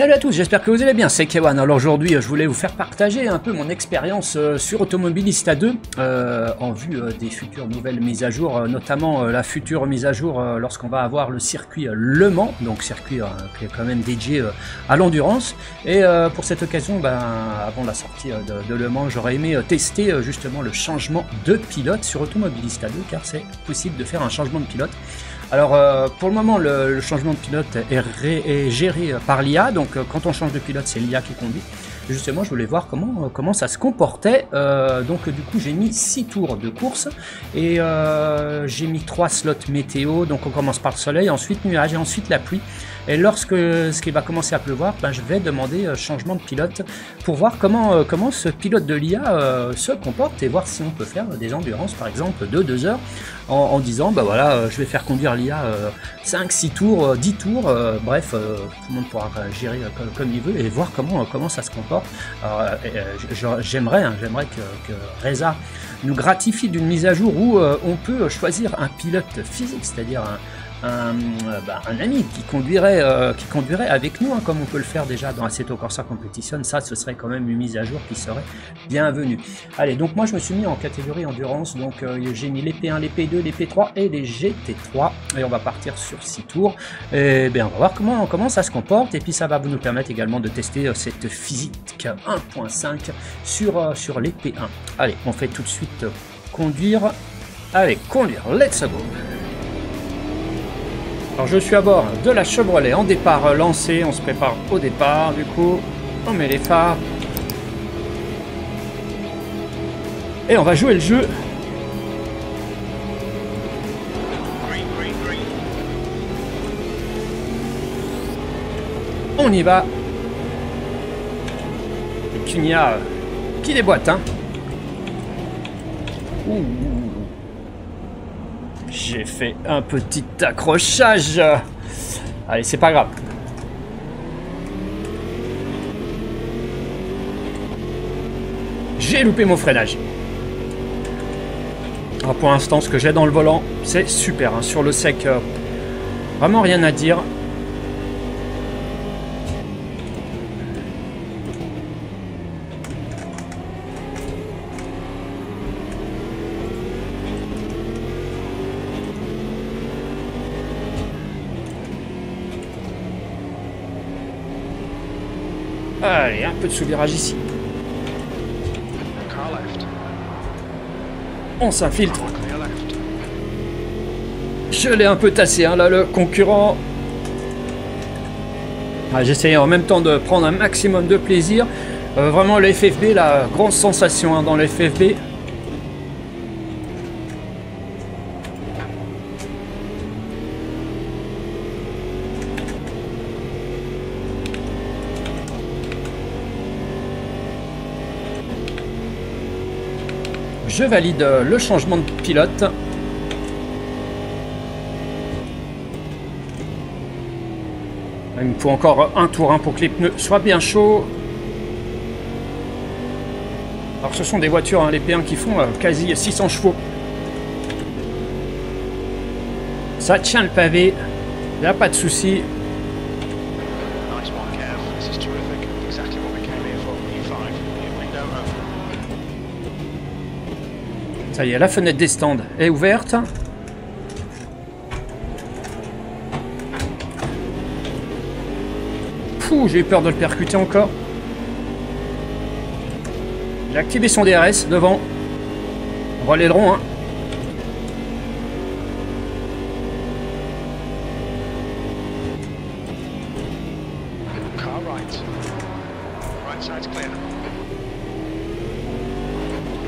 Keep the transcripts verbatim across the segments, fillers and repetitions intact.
Salut à tous, j'espère que vous allez bien, c'est Kewan. Alors aujourd'hui je voulais vous faire partager un peu mon expérience sur Automobilista deux euh, en vue des futures nouvelles mises à jour, notamment la future mise à jour lorsqu'on va avoir le circuit Le Mans, donc circuit euh, qui est quand même dédié à l'endurance. Et euh, pour cette occasion, ben, avant la sortie de, de Le Mans, j'aurais aimé tester justement le changement de pilote sur Automobilista deux, car c'est possible de faire un changement de pilote. Alors euh, pour le moment, le, le changement de pilote est, ré, est géré par l'I A, donc euh, quand on change de pilote, c'est l'I A qui conduit. Et justement, je voulais voir comment, euh, comment ça se comportait, euh, donc du coup j'ai mis six tours de course et euh, j'ai mis trois slots météo, donc on commence par le soleil, ensuite nuage et ensuite la pluie. Et lorsque ce qui va commencer à pleuvoir, ben, je vais demander euh, changement de pilote pour voir comment, euh, comment ce pilote de l'I A euh, se comporte et voir si on peut faire des endurances par exemple de deux heures en, en disant bah ben, voilà, euh, je vais faire conduire il y a euh, cinq, six tours, dix tours, euh, bref, euh, tout le monde pourra euh, gérer euh, comme, comme il veut et voir comment, euh, comment ça se comporte. Euh, euh, j'aimerais hein, j'aimerais que, que Reza nous gratifie d'une mise à jour où euh, on peut choisir un pilote physique, c'est-à-dire un Un, bah, un ami qui conduirait, euh, qui conduirait avec nous, hein, comme on peut le faire déjà dans Assetto Corsa Competition. Ça, ce serait quand même une mise à jour qui serait bienvenue. Allez, donc moi je me suis mis en catégorie endurance, donc euh, j'ai mis les P un, les P deux, les P trois et les G T trois, et on va partir sur six tours, et bien on va voir comment, comment ça se comporte, et puis ça va nous permettre également de tester euh, cette physique un point cinq sur, euh, sur les P un. Allez, on fait tout de suite euh, conduire. Allez, conduire, let's go. Alors je suis à bord de la Chevrolet en départ lancé, on se prépare au départ, du coup on met les phares et on va jouer le jeu. On y va. Et qu'il n'y a qui déboîte, hein. Ouh. J'ai fait un petit accrochage. Allez, c'est pas grave. J'ai loupé mon freinage. Alors pour l'instant, ce que j'ai dans le volant, c'est super. Hein. Sur le sec, euh, vraiment rien à dire. Allez, un peu de sous-virage ici. On s'infiltre. Je l'ai un peu tassé, hein, là, le concurrent. Ah, j'essayais en même temps de prendre un maximum de plaisir. Euh, vraiment, le F F B, la grande sensation hein, dans le F F B. Je valide le changement de pilote. Il me faut encore un tour hein, pour que les pneus soient bien chauds. Alors ce sont des voitures, hein, les P un qui font euh, quasi six cents chevaux. Ça tient le pavé, il n'y a pas de souci. Ça y est, la fenêtre des stands est ouverte. Pouh, j'ai eu peur de le percuter encore. Il a activé son D R S devant. On voit l'aileron, hein.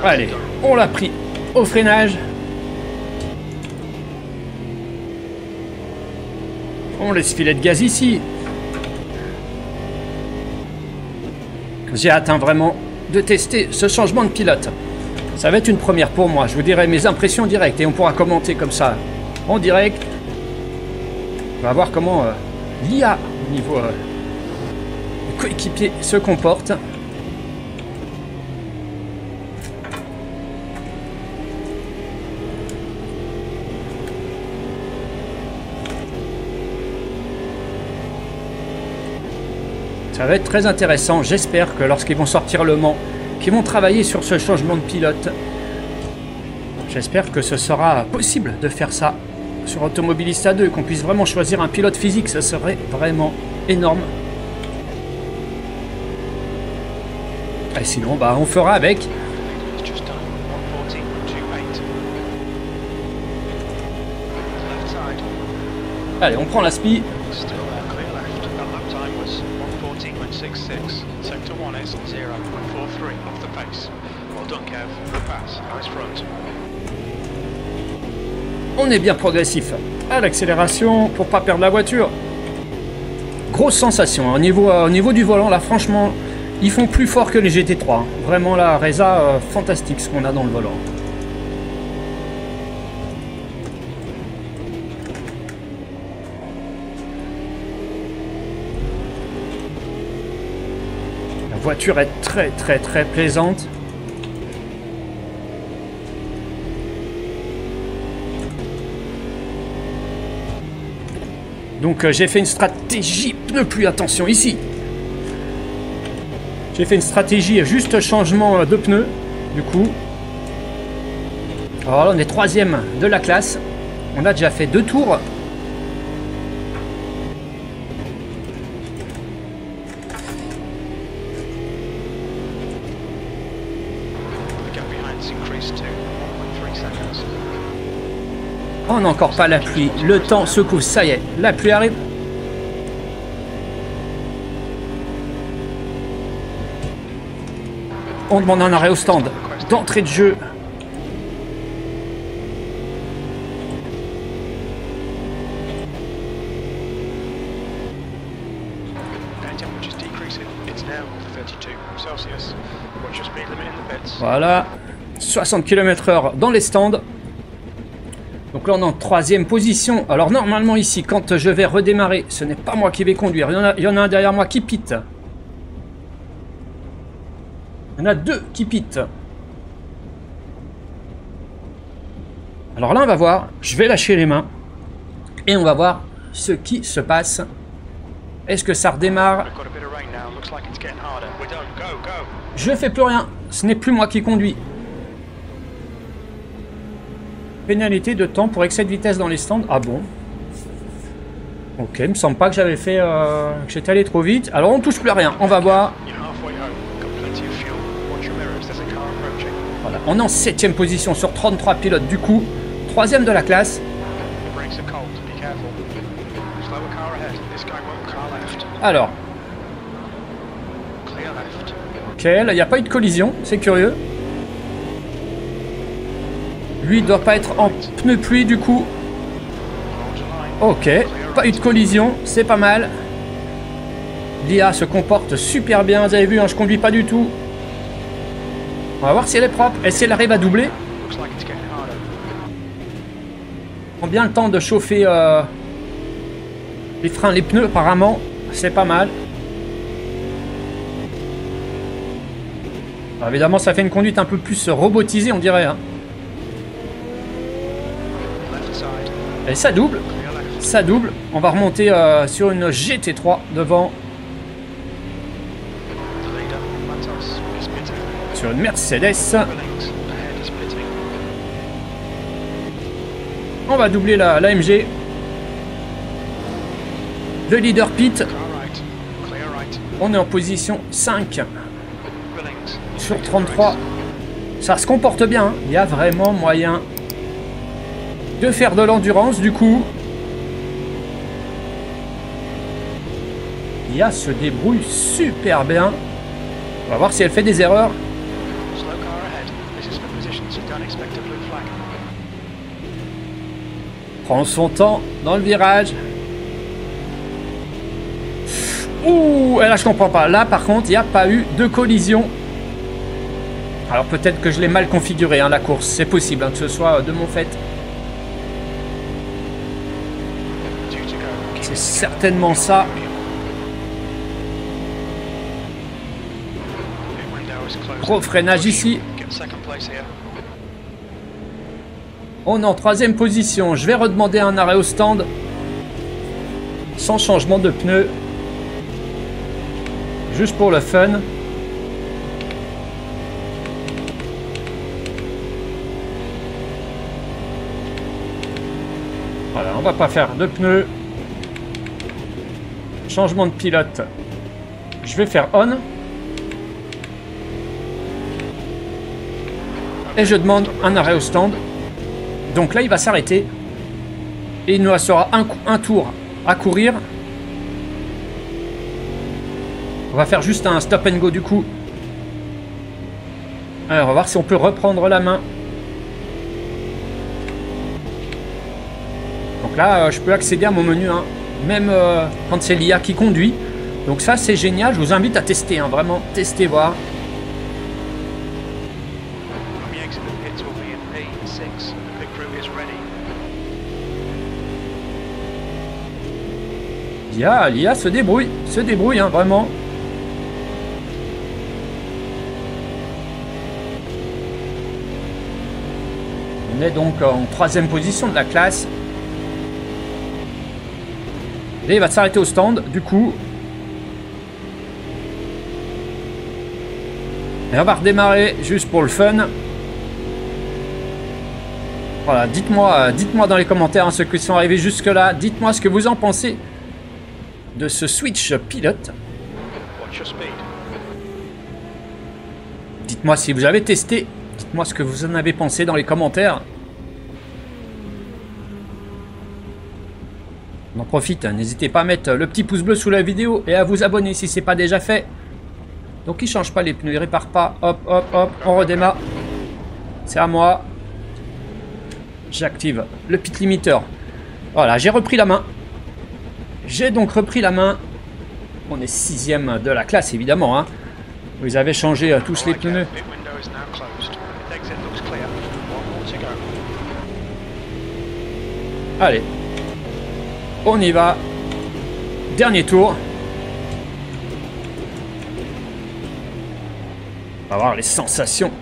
Allez, on l'a pris. Au freinage, on laisse filer de gaz ici. J'ai hâte hein, vraiment de tester ce changement de pilote. Ça va être une première pour moi. Je vous dirai mes impressions directes et on pourra commenter comme ça en direct. On va voir comment euh, l'I A au niveau euh, coéquipier se comporte. Ça va être très intéressant. J'espère que lorsqu'ils vont sortir Le Mans, qu'ils vont travailler sur ce changement de pilote. J'espère que ce sera possible de faire ça sur Automobilista deux, qu'on puisse vraiment choisir un pilote physique. Ce serait vraiment énorme. Et sinon, bah, on fera avec. Allez, on prend la S P I. On est bien progressif à l'accélération pour pas perdre la voiture. Grosse sensation, hein. Au niveau, euh, au niveau du volant, là franchement, ils font plus fort que les G T trois. Hein. Vraiment là, Reza, euh, fantastique ce qu'on a dans le volant. La voiture est très très très plaisante. Donc euh, j'ai fait une stratégie pneu pluie, attention ici. J'ai fait une stratégie juste changement de pneus, du coup. Alors là on est troisième de la classe. On a déjà fait deux tours. On n'a encore pas la pluie, le temps se couvre, ça y est, la pluie arrive. On demande un arrêt au stand, d'entrée de jeu. Voilà, soixante kilomètres heure dans les stands. Donc là on est en troisième position. Alors normalement ici, quand je vais redémarrer, ce n'est pas moi qui vais conduire. Il y en a, il y en a un derrière moi qui pite. Il y en a deux qui pitent. Alors là on va voir. Je vais lâcher les mains. Et on va voir ce qui se passe. Est-ce que ça redémarre? Je fais plus rien. Ce n'est plus moi qui conduis. Pénalité de temps pour excès de vitesse dans les stands. Ah bon? Ok, il me semble pas que j'avais fait... Euh, que j'étais allé trop vite. Alors on touche plus à rien, on va voir. Voilà, on est en septième position sur trente-trois pilotes du coup. Troisième de la classe. Alors. Ok, là il n'y a pas eu de collision, c'est curieux. Lui il doit pas être en pneu pluie du coup. Ok, pas eu de collision, c'est pas mal. L'I A se comporte super bien, vous avez vu, hein, je conduis pas du tout. On va voir si elle est propre et si elle arrive à doubler. Combien le temps de chauffer euh, les freins, les pneus apparemment, c'est pas mal. Alors, évidemment ça fait une conduite un peu plus robotisée on dirait. Hein. Et ça double, ça double. On va remonter euh, sur une G T trois devant. Sur une Mercedes. On va doubler la, la M G. Le leader pit. On est en position cinq. Sur trente-trois. Ça se comporte bien. Hein. Il y a vraiment moyen de faire de l'endurance du coup. L'I A se débrouille super bien. On va voir si elle fait des erreurs. Prend son temps dans le virage. Ouh, là je comprends pas. Là par contre il n'y a pas eu de collision. Alors peut-être que je l'ai mal configuré hein, la course. C'est possible hein, que ce soit de mon fait. C'est certainement ça. Gros freinage ici. On est en troisième position. Je vais redemander un arrêt au stand. Sans changement de pneus. Juste pour le fun. Voilà, on va pas faire de pneus. Changement de pilote. Je vais faire on. Et je demande un arrêt au stand. Donc là, il va s'arrêter. Et il nous restera un, un tour à courir. On va faire juste un stop and go du coup. Alors, on va voir si on peut reprendre la main. Donc là, je peux accéder à mon menu, hein, même euh, quand c'est l'I A qui conduit. Donc ça, c'est génial. Je vous invite à tester, hein, vraiment tester, voir. L'I A, l'I A se débrouille, se débrouille, hein, vraiment. On est donc en troisième position de la classe. Et il va s'arrêter au stand, du coup. Et on va redémarrer juste pour le fun. Voilà, dites-moi, dites-moi dans les commentaires, hein, ceux qui sont arrivés jusque-là, dites-moi ce que vous en pensez de ce switch pilote. Dites-moi si vous avez testé, dites-moi ce que vous en avez pensé dans les commentaires. On en profite, n'hésitez pas à mettre le petit pouce bleu sous la vidéo et à vous abonner si ce n'est pas déjà fait. Donc il ne change pas les pneus, il ne répare pas. Hop, hop, hop, on redémarre. C'est à moi. J'active le pit limiteur. Voilà, j'ai repris la main. J'ai donc repris la main. On est sixième de la classe, évidemment, hein. Vous avez changé tous les pneus. Allez. On y va. Dernier tour. On va voir les sensations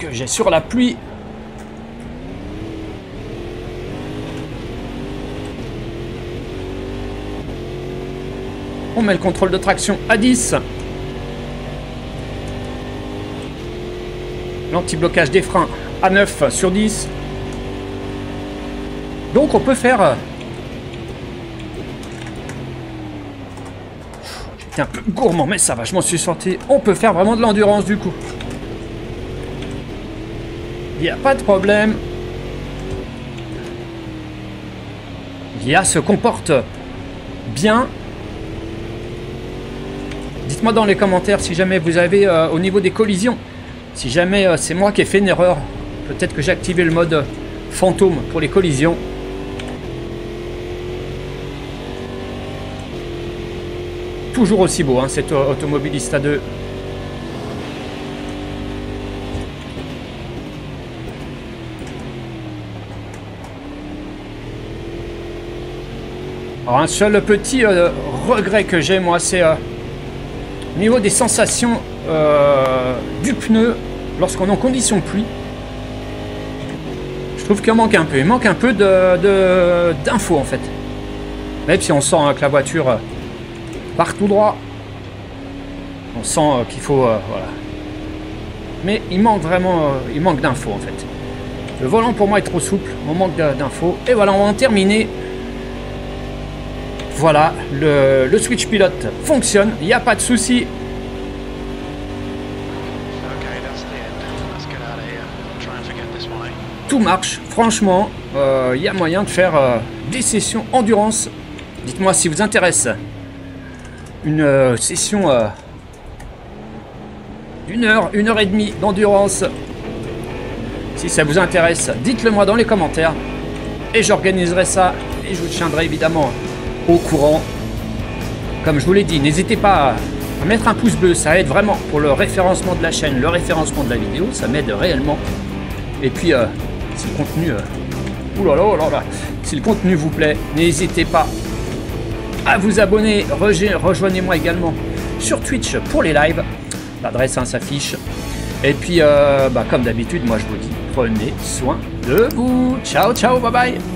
que j'ai sur la pluie. On met le contrôle de traction à dix. L'anti-blocage des freins à neuf sur dix. Donc on peut faire... J'étais un peu gourmand, mais ça va, je m'en suis sorti. On peut faire vraiment de l'endurance du coup. Il n'y a pas de problème. L'I A se comporte bien. Dites-moi dans les commentaires si jamais vous avez, euh, au niveau des collisions, si jamais euh, c'est moi qui ai fait une erreur. Peut-être que j'ai activé le mode fantôme pour les collisions. Toujours aussi beau, hein, cet Automobilista deux. Alors un seul petit euh, regret que j'ai, moi, c'est... Euh, Au niveau des sensations euh, du pneu, lorsqu'on est en condition pluie, je trouve qu'il manque un peu. Il manque un peu d'infos en fait. Même si on sent hein, que la voiture part tout droit, on sent euh, qu'il faut... Euh, voilà. Mais il manque vraiment euh, il manque d'infos en fait. Le volant pour moi est trop souple, on manque d'infos. Et voilà, on va en terminer. Voilà, le, le switch pilote fonctionne, il n'y a pas de souci. Tout marche, franchement, il euh, y a moyen de faire euh, des sessions endurance. Dites-moi si vous intéresse une euh, session euh, d'une heure, une heure et demie d'endurance. Si ça vous intéresse, dites-le moi dans les commentaires. Et j'organiserai ça et je vous tiendrai évidemment au courant. Comme je vous l'ai dit, n'hésitez pas à mettre un pouce bleu, ça aide vraiment pour le référencement de la chaîne, le référencement de la vidéo, ça m'aide réellement. Et puis euh, si le contenu euh, oulala, oulala, si le contenu vous plaît, n'hésitez pas à vous abonner. Rejoignez-moi également sur Twitch pour les lives, l'adresse hein, s'affiche. Et puis euh, bah, comme d'habitude, moi je vous dis, prenez soin de vous. Ciao ciao, bye bye.